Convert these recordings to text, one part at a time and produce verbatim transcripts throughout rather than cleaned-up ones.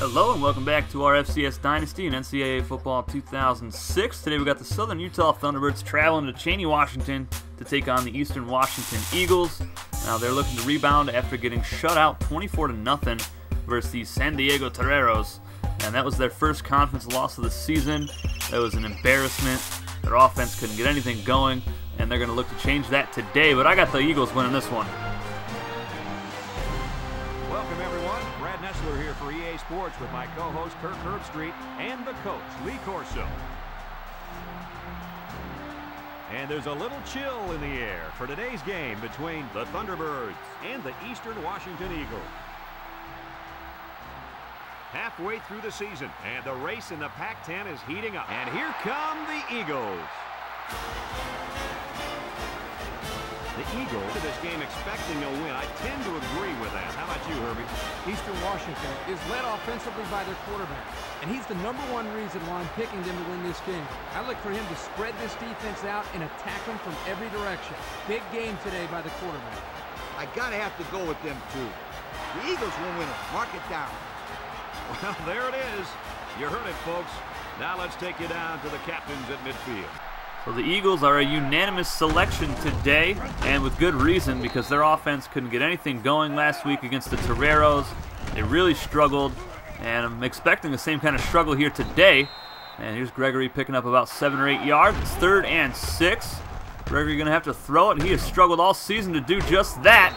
Hello and welcome back to our F C S Dynasty and N C double A Football two thousand six. Today we got the Southern Utah Thunderbirds traveling to Cheney, Washington to take on the Eastern Washington Eagles. Now they're looking to rebound after getting shut out twenty-four to nothing versus the San Diego Toreros. And that was their first conference loss of the season. That was an embarrassment. Their offense couldn't get anything going, and they're going to look to change that today. But I got the Eagles winning this one. Welcome everyone. Brad Nessler here for E A Sports with my co-host Kirk Herbstreet and the coach Lee Corso. And there's a little chill in the air for today's game between the Thunderbirds and the Eastern Washington Eagles. Halfway through the season, and the race in the Pac ten is heating up. And here come the Eagles. The Eagles to this game expecting a win. I tend to agree with that. How about you, Herbie? Eastern Washington is led offensively by their quarterback, and he's the number one reason why I'm picking them to win this game. I look for him to spread this defense out and attack them from every direction. Big game today by the quarterback. I gotta have to go with them, too. The Eagles will win it. Mark it down. Well, there it is. You heard it, folks. Now let's take you down to the captains at midfield. So the Eagles are a unanimous selection today, and with good reason, because their offense couldn't get anything going last week against the Toreros. They really struggled, and I'm expecting the same kind of struggle here today. And here's Gregory picking up about seven or eight yards. It's third and six. Gregory going to have to throw it. He has struggled all season to do just that,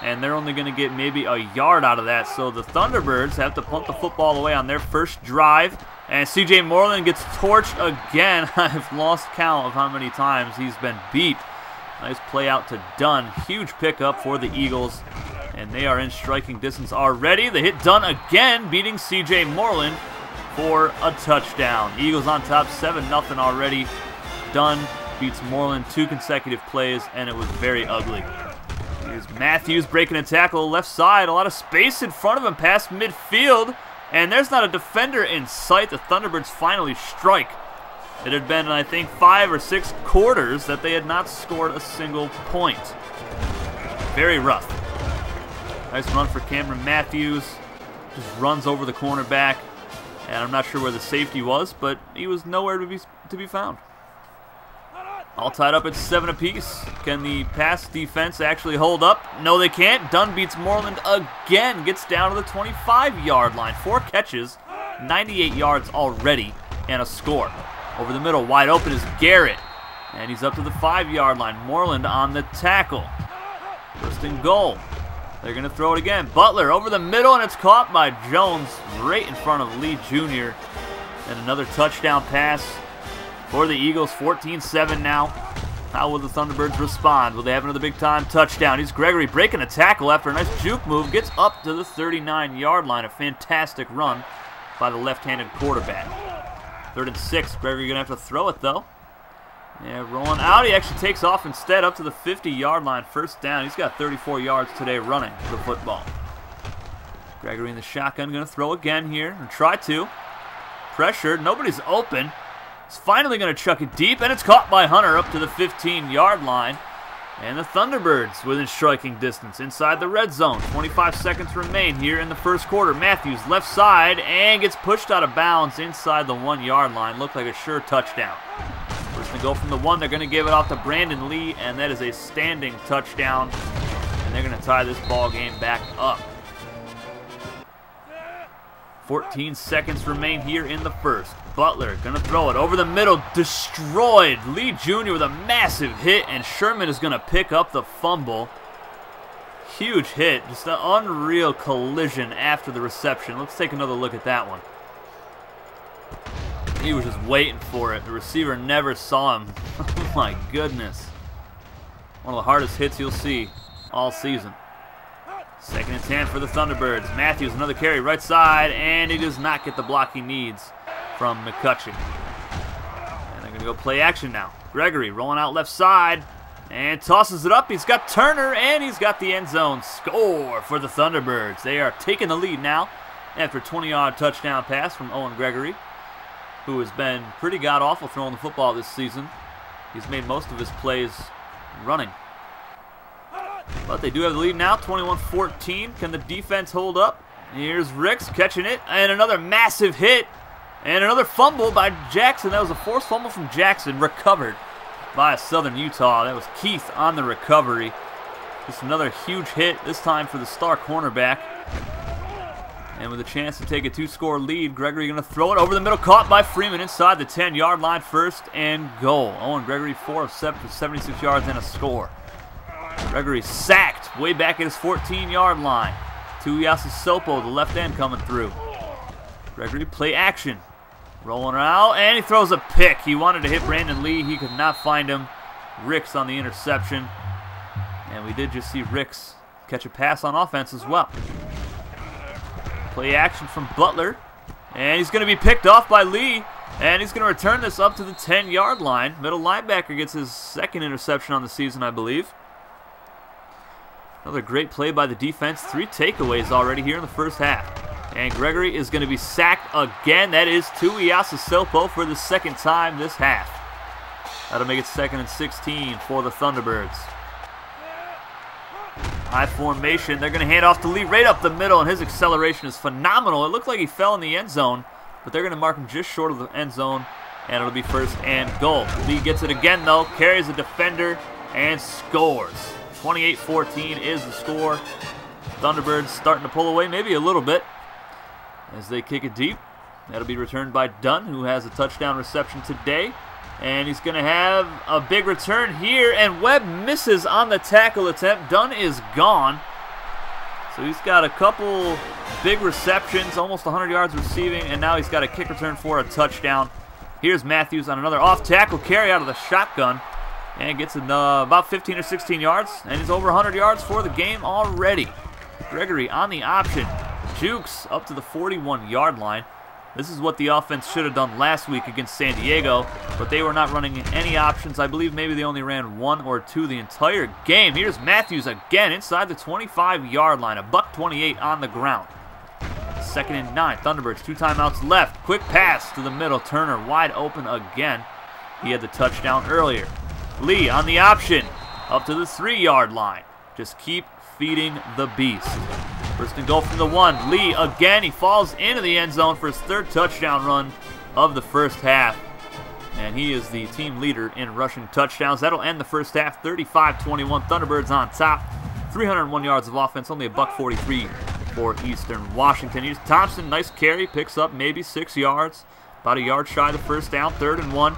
and they're only going to get maybe a yard out of that. So the Thunderbirds have to punt the football away on their first drive. And C J Moreland gets torched again. I've lost count of how many times he's been beat. Nice play out to Dunn. Huge pickup for the Eagles. And they are in striking distance already. They hit Dunn again, beating C J Moreland for a touchdown. Eagles on top, seven nothing already. Dunn beats Moreland two consecutive plays, and it was very ugly. Here's Matthews breaking a tackle left side. A lot of space in front of him past midfield. And there's not a defender in sight. The Thunderbirds finally strike. It had been, I think, five or six quarters that they had not scored a single point. Very rough. Nice run for Cameron Matthews. Just runs over the cornerback. And I'm not sure where the safety was, but he was nowhere to be, to be found. All tied up at seven apiece. Can the pass defense actually hold up? No, they can't. Dunn beats Moreland again. Gets down to the twenty-five yard line. Four catches, ninety-eight yards already, and a score. Over the middle, wide open is Garrett. And he's up to the five yard line. Moreland on the tackle. First and goal. They're going to throw it again. Butler over the middle, and it's caught by Jones right in front of Lee Junior And another touchdown pass for the Eagles, fourteen seven now. How will the Thunderbirds respond? Will they have another big-time touchdown? He's Gregory breaking a tackle after a nice juke move. Gets up to the thirty-nine yard line. A fantastic run by the left-handed quarterback. Third and six. Gregory going to have to throw it, though. Yeah, rolling out. He actually takes off instead up to the fifty yard line. First down. He's got thirty-four yards today running the football. Gregory in the shotgun. Going to throw again here and try to. Pressured. Nobody's open. It's finally going to chuck it deep, and it's caught by Hunter up to the fifteen yard line. And the Thunderbirds within striking distance inside the red zone. twenty-five seconds remain here in the first quarter. Matthews left side and gets pushed out of bounds inside the one yard line. Looked like a sure touchdown. First and goal from the one. They're going to give it off to Brandon Lee, and that is a standing touchdown. And they're going to tie this ball game back up. fourteen seconds remain here in the first. Butler going to throw it over the middle. Destroyed. Lee Junior with a massive hit, and Sherman is going to pick up the fumble. Huge hit. Just an unreal collision after the reception. Let's take another look at that one. He was just waiting for it. The receiver never saw him. Oh my goodness. One of the hardest hits you'll see all season. Second and ten for the Thunderbirds. Matthews, another carry, right side, and he does not get the block he needs from McCutcheon. And they're going to go play action now. Gregory rolling out left side and tosses it up. He's got Turner, and he's got the end zone score for the Thunderbirds. They are taking the lead now after a twenty yard touchdown pass from Owen Gregory, who has been pretty god-awful throwing the football this season. He's made most of his plays running. But they do have the lead now, twenty-one fourteen. Can the defense hold up? Here's Ricks catching it, and another massive hit, and another fumble by Jackson. That was a forced fumble from Jackson, recovered by Southern Utah. That was Keith on the recovery. Just another huge hit, this time for the star cornerback. And with a chance to take a two-score lead, Gregory going to throw it over the middle, caught by Freeman inside the ten-yard line, first and goal. Owen Gregory, four of seven for seventy-six yards and a score. Gregory sacked way back at his fourteen-yard line. Tuiasi Sopo, the left end, coming through. Gregory, play action. Rolling out, and he throws a pick. He wanted to hit Brandon Lee. He could not find him. Ricks on the interception. And we did just see Ricks catch a pass on offense as well. Play action from Butler, and he's going to be picked off by Lee, and he's going to return this up to the ten-yard line. Middle linebacker gets his second interception on the season, I believe. Another great play by the defense. Three takeaways already here in the first half. And Gregory is going to be sacked again. That is Tuiasi Sopo for the second time this half. That'll make it second and sixteen for the Thunderbirds. High formation, they're going to hand off to Lee right up the middle, and his acceleration is phenomenal. It looked like he fell in the end zone, but they're going to mark him just short of the end zone, and it'll be first and goal. Lee gets it again, though, carries a defender, and scores. twenty-eight fourteen is the score. Thunderbirds starting to pull away maybe a little bit as they kick it deep. That'll be returned by Dunn, who has a touchdown reception today. And he's going to have a big return here, and Webb misses on the tackle attempt. Dunn is gone. So he's got a couple big receptions, almost one hundred yards receiving, and now he's got a kick return for a touchdown. Here's Matthews on another off-tackle carry out of the shotgun, and gets in, uh, about fifteen or sixteen yards, and he's over one hundred yards for the game already. Gregory on the option. Jukes up to the forty-one-yard line. This is what the offense should have done last week against San Diego, but they were not running any options. I believe maybe they only ran one or two the entire game. Here's Matthews again inside the twenty-five-yard line, a buck twenty-eight on the ground. Second and nine, Thunderbirds, two timeouts left. Quick pass to the middle, Turner wide open again. He had the touchdown earlier. Lee on the option, up to the three-yard line. Just keep feeding the beast. First and goal from the one. Lee again. He falls into the end zone for his third touchdown run of the first half. And he is the team leader in rushing touchdowns. That'll end the first half. thirty-five twenty-one. Thunderbirds on top. three hundred one yards of offense. Only a buck forty-three for Eastern Washington. Here's Thompson. Nice carry. Picks up maybe six yards. About a yard shy of the first down. Third and one.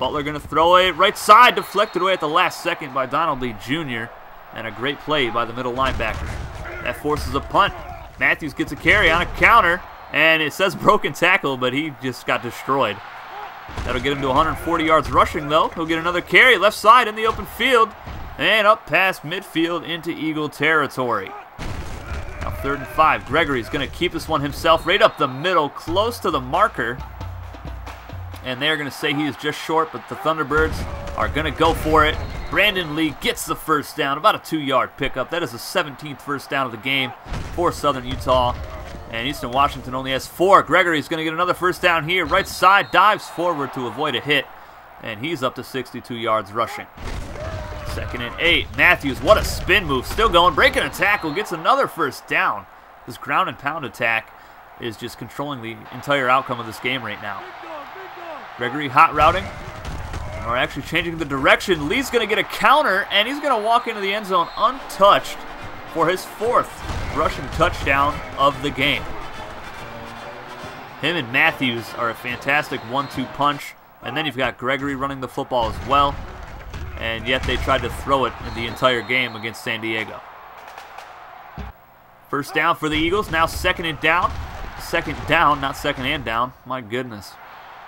Butler going to throw it. Right side. Deflected away at the last second by Donald Lee Junior And a great play by the middle linebacker. That forces a punt. Matthews gets a carry on a counter, and it says broken tackle, but he just got destroyed. That'll get him to one hundred forty yards rushing, though. He'll get another carry, left side in the open field, and up past midfield into Eagle territory. Now third and five. Gregory's going to keep this one himself right up the middle, close to the marker. And they're going to say he is just short, but the Thunderbirds are going to go for it. Brandon Lee gets the first down, about a two-yard pickup. That is the seventeenth first down of the game for Southern Utah. And Eastern Washington only has four. Gregory's going to get another first down here. Right side, dives forward to avoid a hit. And he's up to sixty-two yards rushing. Second and eight. Matthews, what a spin move. Still going, breaking a tackle, gets another first down. This ground and pound attack is just controlling the entire outcome of this game right now. Gregory hot routing, or actually changing the direction. Lee's going to get a counter, and he's going to walk into the end zone untouched for his fourth rushing touchdown of the game. Him and Matthews are a fantastic one two punch, and then you've got Gregory running the football as well, and yet they tried to throw it in the entire game against San Diego. First down for the Eagles, now second and down. Second down, not second and down. My goodness.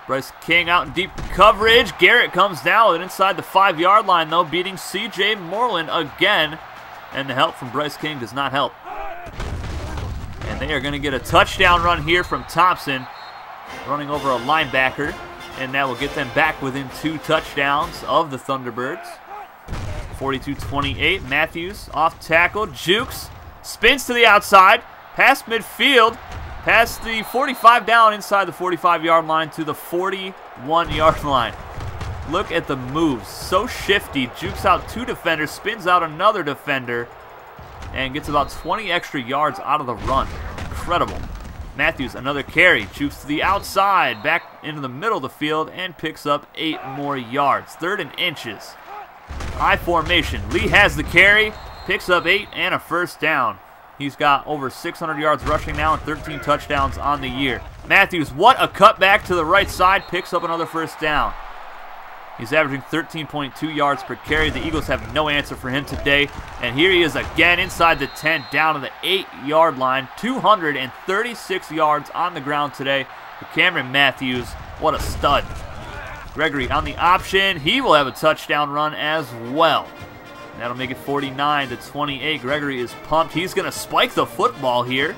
Bryce King out in deep coverage. Garrett comes down with it inside the five-yard line, though, beating C J Moreland again. And the help from Bryce King does not help. And they are going to get a touchdown run here from Thompson, running over a linebacker. And that will get them back within two touchdowns of the Thunderbirds. forty-two twenty-eight. Matthews off tackle. Jukes. Spins to the outside. Past midfield. Past the forty-five down, inside the forty-five-yard line to the forty-one-yard line. Look at the moves. So shifty. Jukes out two defenders, spins out another defender, and gets about twenty extra yards out of the run. incredible. Matthews, another carry, shoots to the outside, back into the middle of the field, and picks up eight more yards. Third and inches. I formation. Lee has the carry, picks up eight and a first down. He's got over six hundred yards rushing now and thirteen touchdowns on the year. Matthews, what a cutback to the right side, picks up another first down. He's averaging thirteen point two yards per carry. The Eagles have no answer for him today. And here he is again inside the ten, down to the eight-yard line. two hundred thirty-six yards on the ground today for Cameron Matthews. What a stud. Gregory on the option. He will have a touchdown run as well. That'll make it forty-nine to twenty-eight. Gregory is pumped. He's going to spike the football here.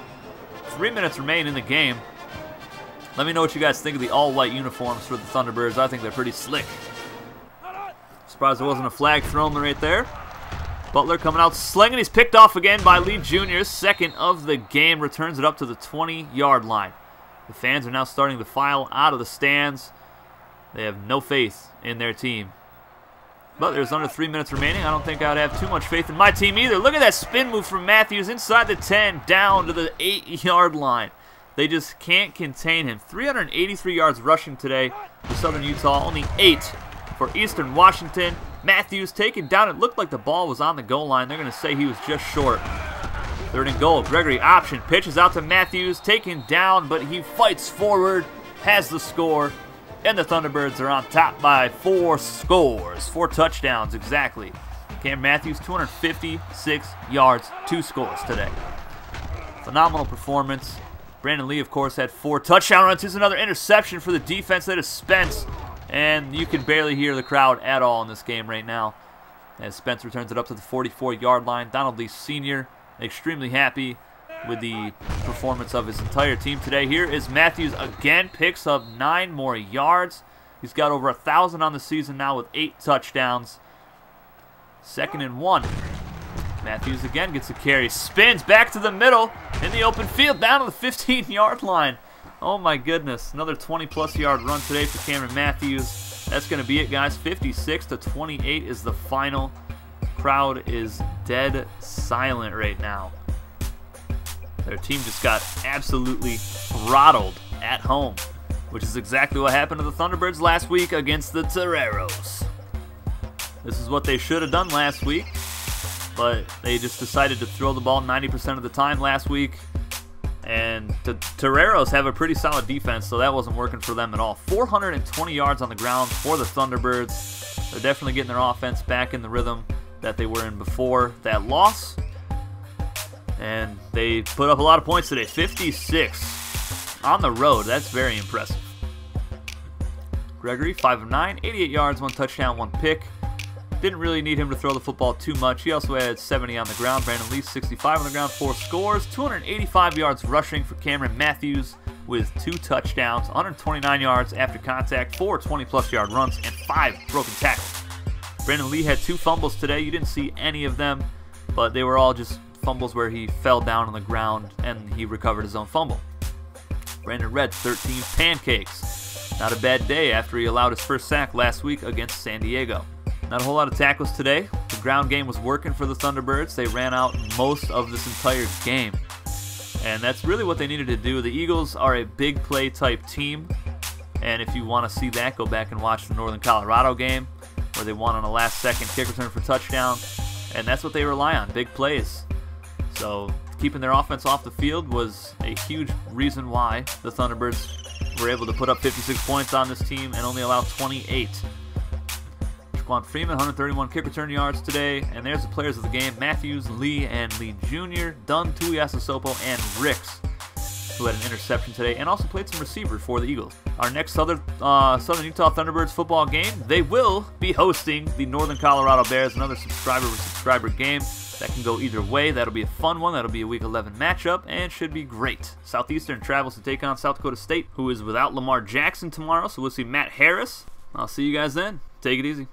Three minutes remain in the game. Let me know what you guys think of the all-white uniforms for the Thunderbirds. I think they're pretty slick. Surprised there wasn't a flag thrown right there. Butler coming out slinging. He's picked off again by Lee Junior Second of the game. Returns it up to the twenty-yard line. The fans are now starting to file out of the stands. They have no faith in their team. But there's under three minutes remaining. I don't think I'd have too much faith in my team either. Look at that spin move from Matthews inside the ten, down to the eight-yard line. They just can't contain him. three hundred eighty-three yards rushing today for Southern Utah. Only eight for Eastern Washington. Matthews taken down. It looked like the ball was on the goal line. They're going to say he was just short. Third and goal. Gregory option. Pitches out to Matthews. Taken down, but he fights forward. Has the score. And the Thunderbirds are on top by four scores. Four touchdowns, exactly. Cam Matthews, two hundred fifty-six yards, two scores today. Phenomenal performance. Brandon Lee, of course, had four touchdown runs. Here's another interception for the defense. That is Spence. And you can barely hear the crowd at all in this game right now. As Spence returns it up to the forty-four-yard line. Donald Lee Senior, extremely happy with the performance of his entire team today. Here is Matthews again, picks up nine more yards. He's got over one thousand on the season now with eight touchdowns. Second and one. Matthews again gets a carry, spins back to the middle in the open field, down to the fifteen-yard line. Oh my goodness, another twenty-plus yard run today for Cameron Matthews. That's going to be it, guys. fifty-six to twenty-eight is the final. Crowd is dead silent right now. Their team just got absolutely throttled at home, which is exactly what happened to the Thunderbirds last week against the Toreros. This is what they should have done last week, but they just decided to throw the ball ninety percent of the time last week, and the Toreros have a pretty solid defense, so that wasn't working for them at all. four hundred twenty yards on the ground for the Thunderbirds. They're definitely getting their offense back in the rhythm that they were in before that loss. And they put up a lot of points today. fifty-six on the road. That's very impressive. Gregory, five of nine, eighty-eight yards, one touchdown, one pick. Didn't really need him to throw the football too much. He also had seventy on the ground. Brandon Lee, sixty-five on the ground, four scores. two hundred eighty-five yards rushing for Cameron Matthews with two touchdowns. one hundred twenty-nine yards after contact, four twenty-plus yard runs, and five broken tackles. Brandon Lee had two fumbles today. You didn't see any of them, but they were all just fumbles where he fell down on the ground and he recovered his own fumble. Brandon Red, thirteen pancakes. Not a bad day after he allowed his first sack last week against San Diego. Not a whole lot of tackles today. The ground game was working for the Thunderbirds. They ran out most of this entire game. And that's really what they needed to do. The Eagles are a big play type team. And if you want to see that, go back and watch the Northern Colorado game where they won on a last second kick return for touchdown. And that's what they rely on, big plays. So keeping their offense off the field was a huge reason why the Thunderbirds were able to put up fifty-six points on this team and only allow twenty-eight. Jaquan Freeman, one hundred thirty-one kick return yards today. And there's the players of the game, Matthews, Lee, and Lee Junior, Dunn, Tuiasosopo, and Ricks, who had an interception today and also played some receiver for the Eagles. Our next Southern, uh, Southern Utah Thunderbirds football game, they will be hosting the Northern Colorado Bears, another subscriber-to-subscriber game. That can go either way. That'll be a fun one. That'll be a week eleven matchup and should be great. Southeastern travels to take on South Dakota State, who is without Lamar Jackson tomorrow, so we'll see Matt Harris. I'll see you guys then. Take it easy.